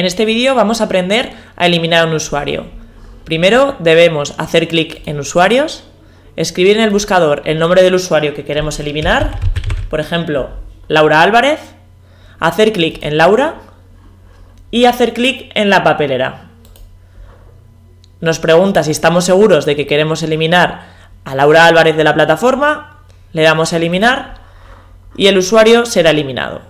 En este vídeo vamos a aprender a eliminar un usuario. Primero debemos hacer clic en usuarios, escribir en el buscador el nombre del usuario que queremos eliminar, por ejemplo, Laura Álvarez, hacer clic en Laura y hacer clic en la papelera. Nos pregunta si estamos seguros de que queremos eliminar a Laura Álvarez de la plataforma, le damos a eliminar y el usuario será eliminado.